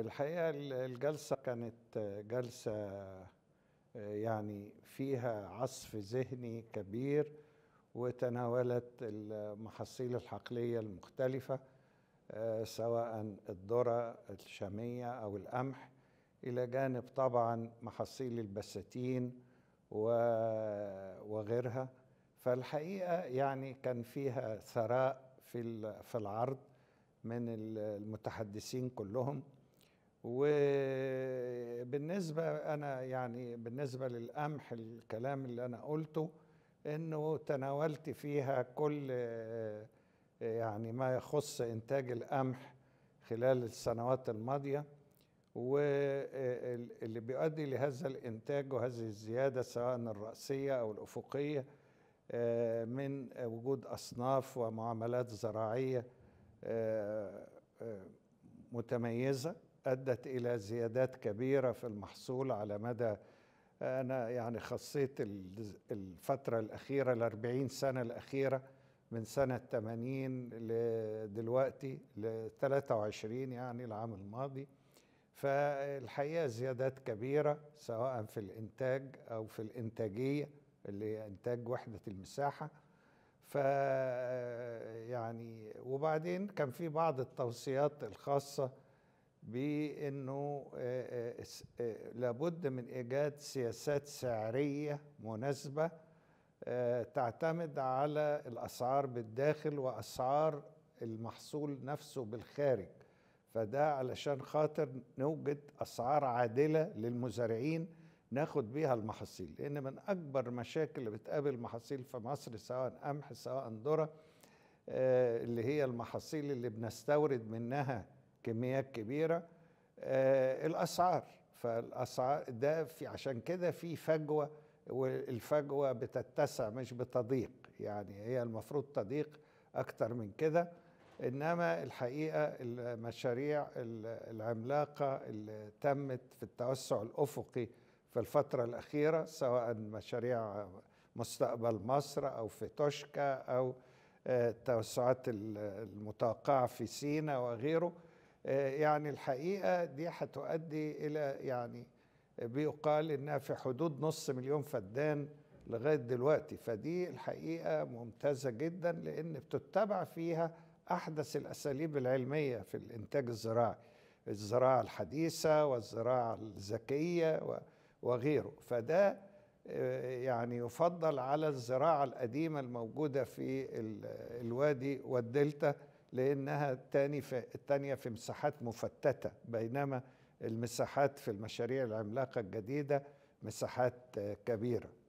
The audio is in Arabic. الحقيقة الجلسة كانت جلسة يعني فيها عصف ذهني كبير، وتناولت المحاصيل الحقلية المختلفة سواء الذرة الشامية أو القمح، إلى جانب طبعا محاصيل البساتين وغيرها. فالحقيقة يعني كان فيها ثراء في العرض من المتحدثين كلهم. وبالنسبة أنا يعني بالنسبة للقمح، الكلام اللي أنا قلته إنه تناولت فيها كل يعني ما يخص إنتاج القمح خلال السنوات الماضية، واللي بيؤدي لهذا الإنتاج وهذه الزيادة سواء الرأسية أو الأفقية من وجود أصناف ومعاملات زراعية متميزة أدت إلى زيادات كبيرة في المحصول على مدى، أنا يعني خصيت الفترة الأخيرة ال40 سنة الأخيرة من سنة 80 لدلوقتي ل23 يعني العام الماضي. فالحقيقة زيادات كبيرة سواء في الإنتاج أو في الإنتاجية اللي هي إنتاج وحدة المساحة. فيعني وبعدين كان في بعض التوصيات الخاصة بأنه لابد من إيجاد سياسات سعرية مناسبة تعتمد على الأسعار بالداخل وأسعار المحصول نفسه بالخارج، فده علشان خاطر نوجد أسعار عادلة للمزارعين ناخد بيها المحاصيل، لأن من أكبر مشاكل اللي بتقابل المحاصيل في مصر سواء قمح سواء ذرة اللي هي المحاصيل اللي بنستورد منها كميات كبيرة الأسعار. فالأسعار ده في عشان كده في فجوة، والفجوة بتتسع مش بتضيق، يعني هي المفروض تضيق أكتر من كده. إنما الحقيقة المشاريع العملاقة اللي تمت في التوسع الأفقي في الفترة الأخيرة سواء مشاريع مستقبل مصر أو في توشكا أو التوسعات المتوقعة في سينا وغيره، يعني الحقيقة دي هتؤدي إلى يعني بيقال إنها في حدود 500,000 فدان لغاية دلوقتي. فدي الحقيقة ممتازة جدا، لأن بتتبع فيها أحدث الأساليب العلمية في الإنتاج الزراعي، الزراعة الحديثة والزراعة الذكية وغيره. فده يعني يفضل على الزراعة القديمة الموجودة في الوادي والدلتا، لأنها الثانية في مساحات مفتتة، بينما المساحات في المشاريع العملاقة الجديدة مساحات كبيرة.